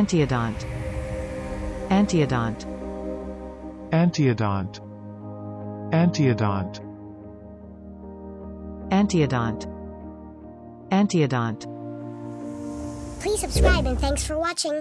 Antiodont. Antiodont. Antiodont. Antiodont. Antiodont. Antiodont. Please subscribe and thanks for watching.